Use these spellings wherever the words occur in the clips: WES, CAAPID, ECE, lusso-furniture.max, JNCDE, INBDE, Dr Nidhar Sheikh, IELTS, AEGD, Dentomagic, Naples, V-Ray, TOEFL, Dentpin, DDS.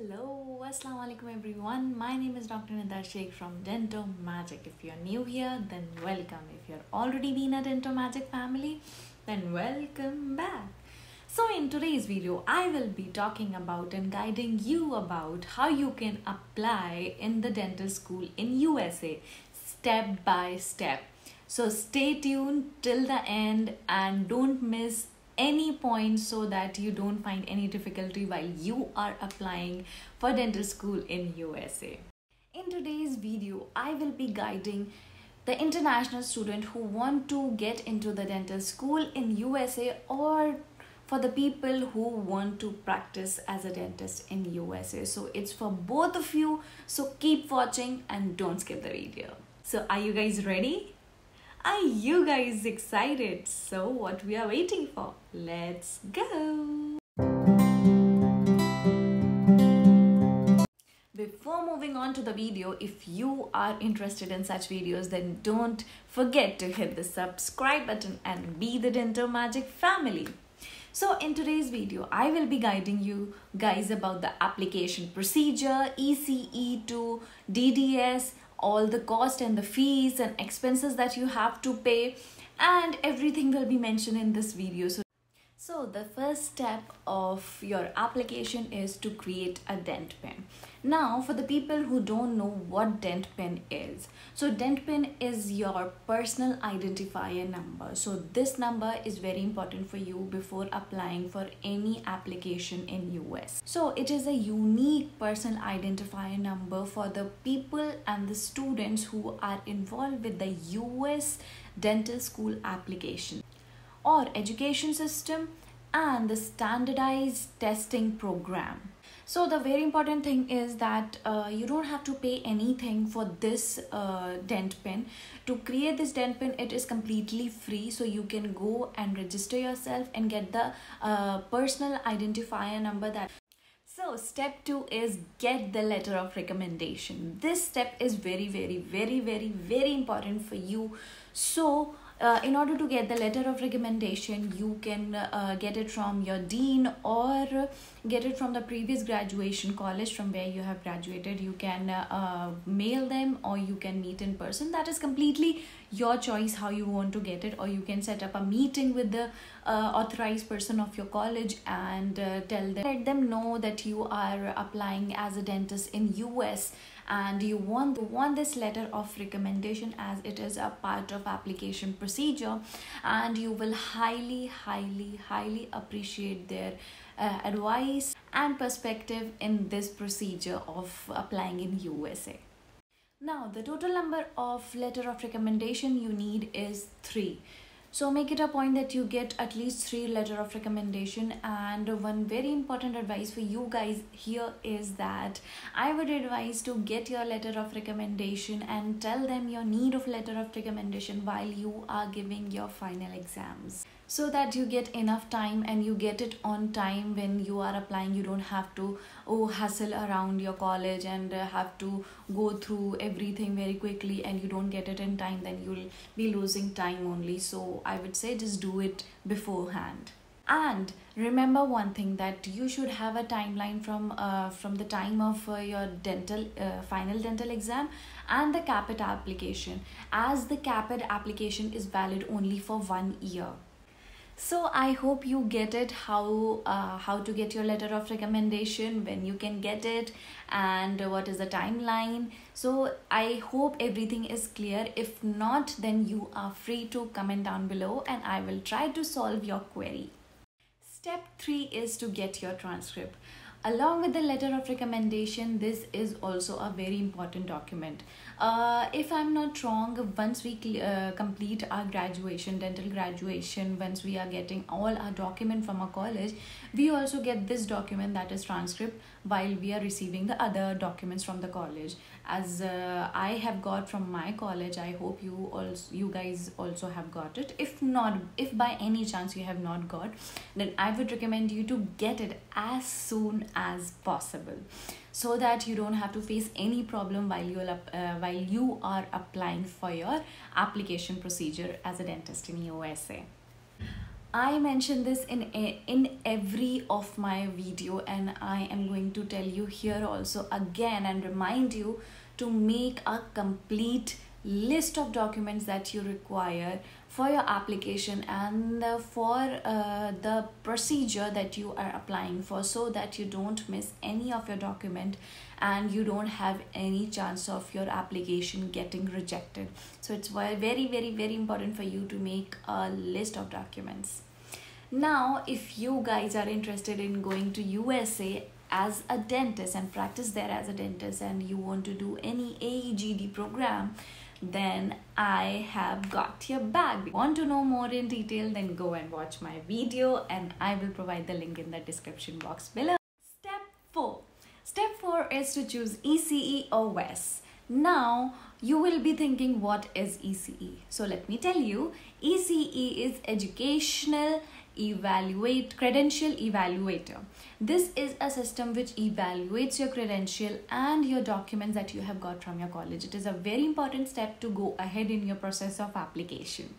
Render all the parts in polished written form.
Hello, Assalamualaikum everyone. My name is Dr. Nidhar Sheikh from Dentomagic. If you're new here, then welcome. If you're already been a Dentomagic family, then welcome back. So in today's video, I will be talking about and guiding you about how you can apply in the dental school in USA step by step. So stay tuned till the end and don't miss any point so that you don't find any difficulty while you are applying for dental school in USA. In today's video, I will be guiding the international student who want to get into the dental school in USA, or for the people who want to practice as a dentist in USA. So it's for both of you. So keep watching and don't skip the video. So are you guys ready? Are you guys excited? So what we are waiting for? Let's go! Before moving on to the video, if you are interested in such videos, then don't forget to hit the subscribe button and be the Dentomagic family. So in today's video, I will be guiding you guys about the application procedure, ECE to DDS, all the cost and the fees and expenses that you have to pay, and everything will be mentioned in this video. So the first step of your application is to create a Dentpin. Now for the people who don't know what Dentpin is, so Dentpin is your personal identifier number. So this number is very important for you before applying for any application in US. So it is a unique personal identifier number for the people and the students who are involved with the US dental school application or education system and the standardized testing program. So the very important thing is that you don't have to pay anything for this Dentpin. To create this Dentpin, it is completely free. So you can go and register yourself and get the personal identifier number. So step 2 is get the letter of recommendation. This step is very important for you. So in order to get the letter of recommendation, you can get it from your dean or get it from the previous graduation college from where you have graduated. You can mail them or you can meet in person. That is completely your choice how you want to get it, or you can set up a meeting with the authorized person of your college and let them know that you are applying as a dentist in US and you want this letter of recommendation as it is a part of application procedure, and you will highly appreciate their advice and perspective in this procedure of applying in USA. Now the total number of letter of recommendation you need is 3. So make it a point that you get at least 3 letter of recommendation. And one very important advice for you guys here is that I would advise to get your letter of recommendation and tell them your need of letter of recommendation while you are giving your final exams, so that you get enough time and you get it on time when you are applying. You don't have to hassle around your college and have to go through everything very quickly, and you don't get it in time, then you'll be losing time only. So I would say just do it beforehand. And remember one thing, that you should have a timeline from the time of your dental final dental exam and the CAAPID application, as the CAAPID application is valid only for 1 year. So I hope you get it, how to get your letter of recommendation, when you can get it, and what is the timeline. So I hope everything is clear. If not, then you are free to comment down below and I will try to solve your query. Step 3 is to get your transcript. Along with the letter of recommendation, this is also a very important document. If I'm not wrong, once we complete our graduation, dental graduation, once we are getting all our document from our college, we also get this document, that is transcript, while we are receiving the other documents from the college. As I have got from my college, I hope you guys also have got it. If not, if by any chance you have not got, then I would recommend you to get it as soon as possible, so that you don't have to face any problem while you are applying for your application procedure as a dentist in USA. I mention this in every of my video, and I am going to tell you here also again and remind you to make a complete list of documents that you require for your application and for the procedure that you are applying for, so that you don't miss any of your document and you don't have any chance of your application getting rejected. So it's very, very, very important for you to make a list of documents. Now, if you guys are interested in going to USA as a dentist and practice there as a dentist, and you want to do any AEGD program, then I have got your back. If you want to know more in detail, then go and watch my video, and I will provide the link in the description box below. Step 4 is to choose ECE or WES. Now you will be thinking, what is ECE? So let me tell you, ECE is Educational Credential Evaluator. This is a system which evaluates your credential and your documents that you have got from your college. It is a very important step to go ahead in your process of application.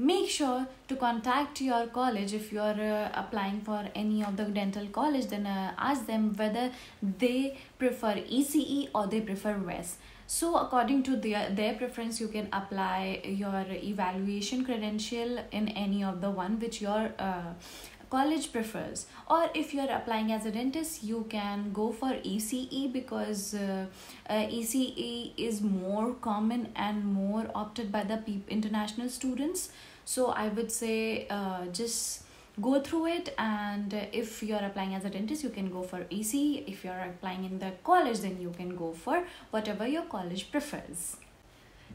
Make sure to contact your college. If you are applying for any of the dental college, then ask them whether they prefer ECE or they prefer WES. So according to their preference, you can apply your evaluation credential in any of the one which your college prefers. Or if you are applying as a dentist, you can go for ECE, because ECE is more common and more opted by the international students. So I would say just go through it, and if you're applying as a dentist, you can go for ECE. If you're applying in the college, then you can go for whatever your college prefers.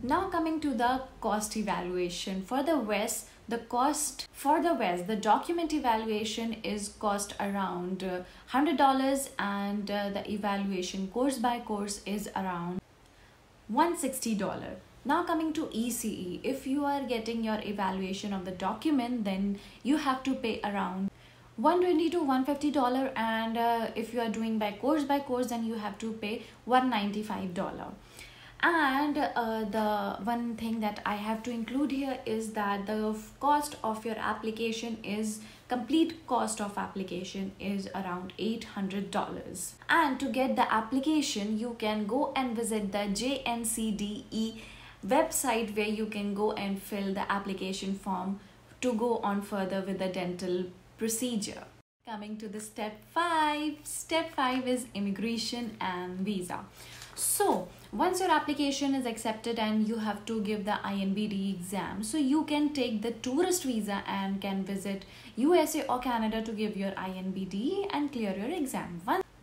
Now coming to the cost evaluation. For the WES, the cost for the WES, the document evaluation is cost around $100, and the evaluation course by course is around $160. Now coming to ECE, if you are getting your evaluation of the document, then you have to pay around $120 to $150, and if you are doing by course, then you have to pay $195. And the one thing that I have to include here is that the cost of your application is complete cost of application is around $800. And to get the application, you can go and visit the JNCDE website, where you can go and fill the application form to go on further with the dental procedure. Coming to the step 5. Step 5 is immigration and visa. So once your application is accepted and you have to give the INBDE exam, so you can take the tourist visa and can visit USA or Canada to give your INBDE and clear your exam.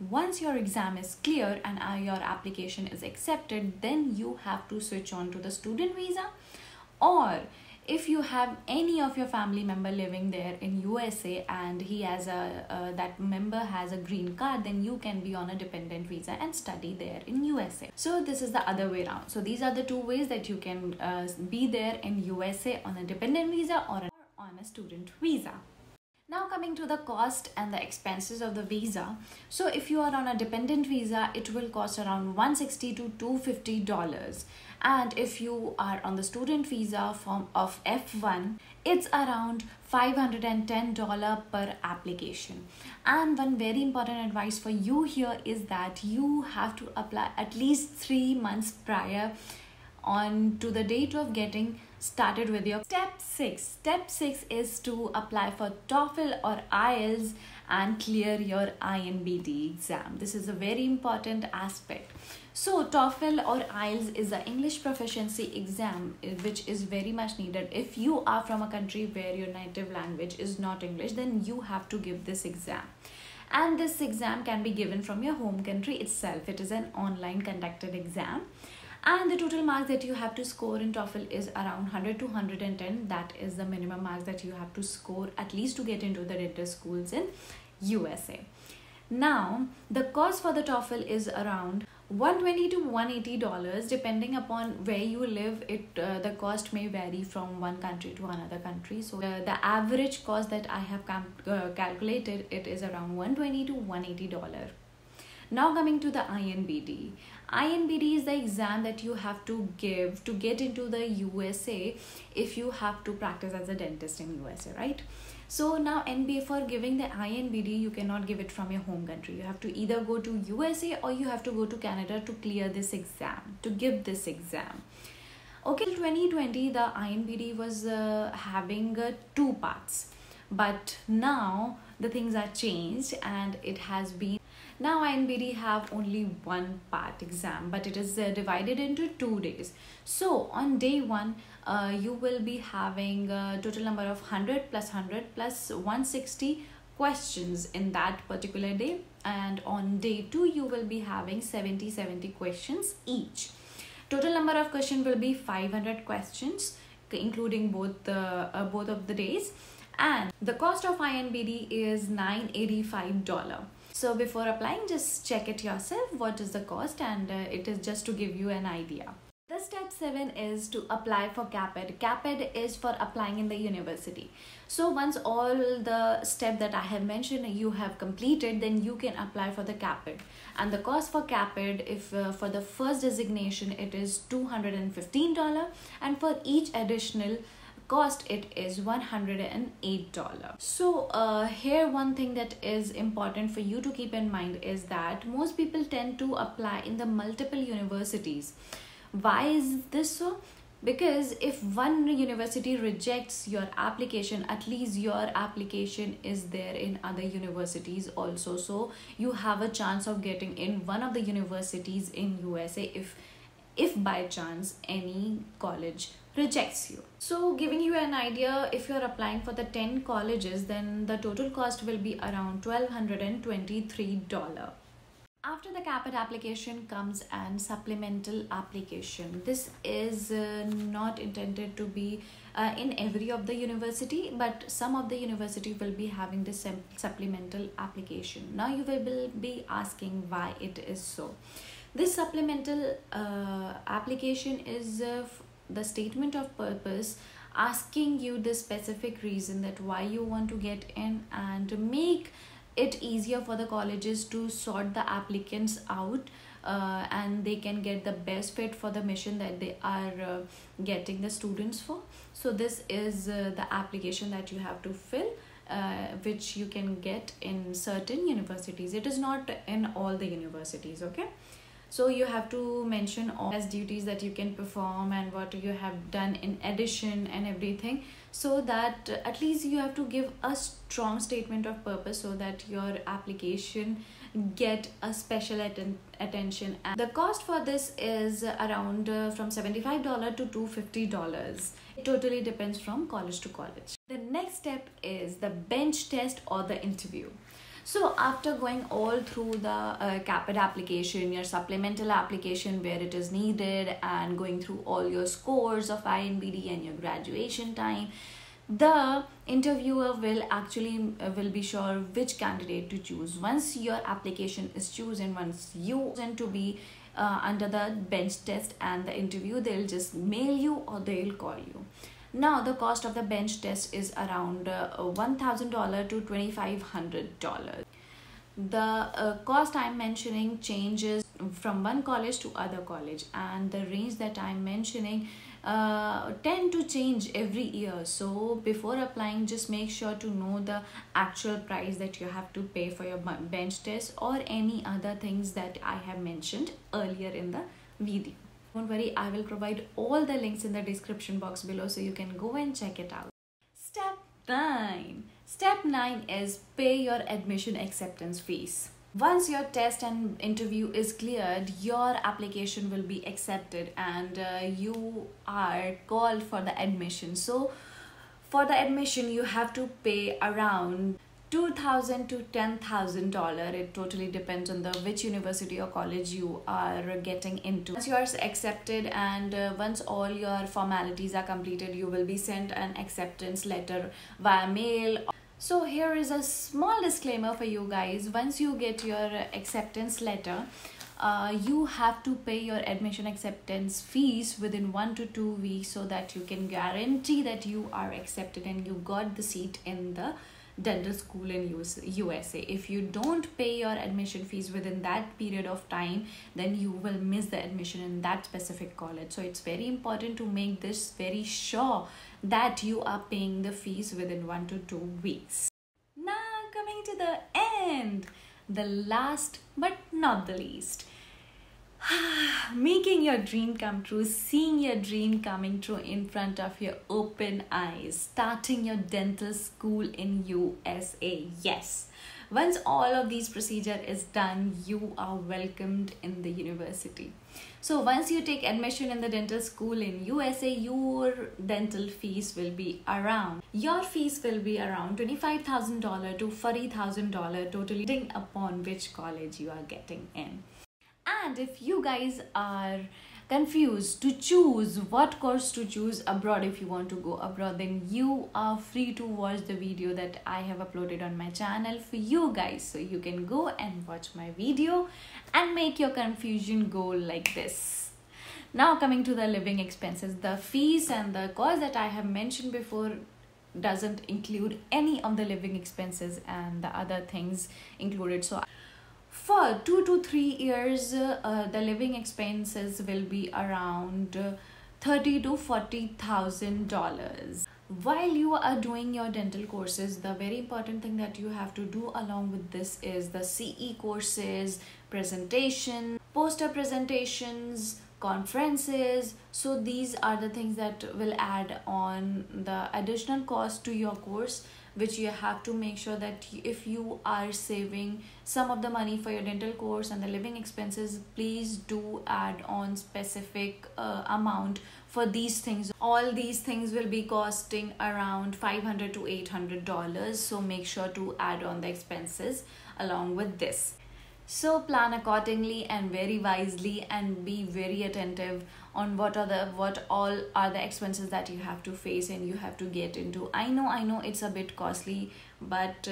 Once your exam is clear and your application is accepted, then you have to switch on to the student visa, or if you have any of your family member living there in USA and he has that member has a green card, then you can be on a dependent visa and study there in USA. So this is the other way around. So these are the two ways that you can be there in USA, on a dependent visa or on a student visa. Now coming to the cost and the expenses of the visa. So if you are on a dependent visa, it will cost around $160 to $250. And if you are on the student visa form of F1, it's around $510 per application. And one very important advice for you here is that you have to apply at least 3 months prior on to the date of getting started with your Step 6. Step 6 is to apply for TOEFL or IELTS and clear your INBDE exam. This is a very important aspect. So TOEFL or IELTS is the English proficiency exam, which is very much needed. If you are from a country where your native language is not English, then you have to give this exam. And this exam can be given from your home country itself. It is an online conducted exam. And the total marks that you have to score in TOEFL is around 100 to 110. That is the minimum marks that you have to score at least to get into the dental schools in USA. Now, the cost for the TOEFL is around $120 to $180. Depending upon where you live, the cost may vary from one country to another country. So the average cost that I have calculated, it is around $120 to $180. Now coming to the INBDE. INBDE is the exam that you have to give to get into the USA if you have to practice as a dentist in USA, right? So now for giving the INBDE, you cannot give it from your home country. You have to either go to USA or you have to go to Canada to clear this exam, to give this exam. Okay, in 2020, the INBDE was having two parts. But now the things are changed and it has been. Now INBDE have only one part exam, but it is divided into 2 days. So on day one, you will be having a total number of 100 plus 160 questions in that particular day. And on day two, you will be having 70 questions each. Total number of questions will be 500 questions, including both of the days. And the cost of INBDE is $985. So before applying, just check it yourself what is the cost, and it is just to give you an idea. The step 7 is to apply for CAAPID. CAAPID is for applying in the university. So once all the step that I have mentioned you have completed, then you can apply for the CAAPID. And the cost for CAAPID, if for the first designation, it is $215, and for each additional cost it is $108. So here one thing that is important for you to keep in mind is that most people tend to apply in the multiple universities. Why is this so? Because if one university rejects your application, at least your application is there in other universities also, so you have a chance of getting in one of the universities in USA if by chance any college rejects you. So giving you an idea, if you are applying for the 10 colleges, then the total cost will be around $1,223. After the CAAPID application comes an supplemental application. This is not intended to be in every of the university, but some of the university will be having this supplemental application. Now you will be asking why it is so. This supplemental application is the statement of purpose, asking you the specific reason that why you want to get in, and make it easier for the colleges to sort the applicants out, and they can get the best fit for the mission that they are getting the students for. So this is the application that you have to fill, which you can get in certain universities. It is not in all the universities, okay? So you have to mention all as duties that you can perform and what you have done in addition and everything, so that at least you have to give a strong statement of purpose so that your application get a special attention. And the cost for this is around from $75 to $250. It totally depends from college to college. The next step is the bench test or the interview. So after going all through the CAAPID application, your supplemental application where it is needed, and going through all your scores of INBDE and your graduation time, the interviewer will actually be sure which candidate to choose. Once your application is chosen, once you tend to be under the bench test and the interview, they'll just mail you or they'll call you. Now the cost of the bench test is around $1,000 to $2,500. The cost I'm mentioning changes from one college to other college, and the range that I'm mentioning tend to change every year. So before applying, just make sure to know the actual price that you have to pay for your bench test or any other things that I have mentioned earlier in the video. Don't worry, I will provide all the links in the description box below, so you can go and check it out. Step 9. Step 9 is pay your admission acceptance fees. Once your test and interview is cleared, your application will be accepted and you are called for the admission. So for the admission, you have to pay around $2,000 to $10,000. It totally depends on the which university or college you are getting into. Once you are accepted and once all your formalities are completed, you will be sent an acceptance letter via mail. So here is a small disclaimer for you guys. Once you get your acceptance letter, you have to pay your admission acceptance fees within 1 to 2 weeks, so that you can guarantee that you are accepted and you got the seat in the dental school in USA. If you don't pay your admission fees within that period of time, then you will miss the admission in that specific college. So it's very important to make this very sure that you are paying the fees within 1 to 2 weeks. Now coming to the end, the last but not the least, making your dream come true, seeing your dream coming true in front of your open eyes, starting your dental school in USA. Yes, once all of these procedure is done, you are welcomed in the university. So once you take admission in the dental school in USA, your dental fees will be around, $25,000 to $40,000, totally depending upon which college you are getting in. And if you guys are confused to choose what course to choose abroad, if you want to go abroad, then you are free to watch the video that I have uploaded on my channel for you guys. So you can go and watch my video and make your confusion go like this. Now coming to the living expenses, the fees and the cost that I have mentioned before doesn't include any of the living expenses and the other things included. So for 2 to 3 years, the living expenses will be around $30,000 to $40,000. While you are doing your dental courses, the very important thing that you have to do along with this is the CE courses, presentation, poster presentations, conferences. So these are the things that will add on the additional cost to your course, which you have to make sure that if you are saving some of the money for your dental course and the living expenses, please do add on specific amount for these things. All these things will be costing around $500 to $800. So make sure to add on the expenses along with this. So plan accordingly and very wisely, and be very attentive on what all are the expenses that you have to face and you have to get into. I know it's a bit costly, but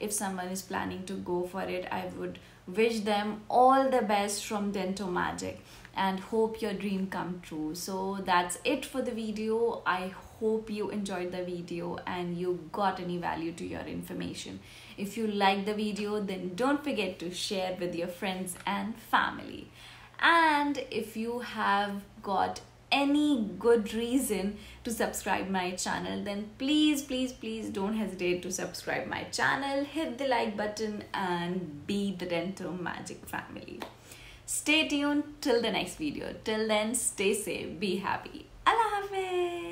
if someone is planning to go for it, I would wish them all the best from Dentomagic and hope your dream come true. So that's it for the video. I hope you enjoyed the video and you got any value to your information. If you like the video, then don't forget to share with your friends and family. And if you have got any good reason to subscribe my channel, then please don't hesitate to subscribe my channel, hit the like button, and be the Dentomagic family. Stay tuned till the next video. Till then, stay safe, be happy. Allah Hafiz.